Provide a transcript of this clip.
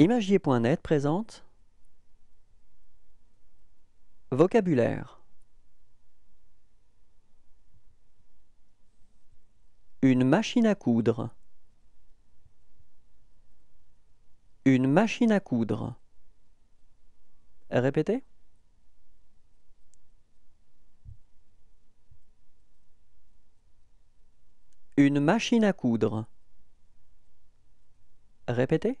Imagier.net présente Vocabulaire. Une machine à coudre. Une machine à coudre. Répétez. Une machine à coudre. Répétez.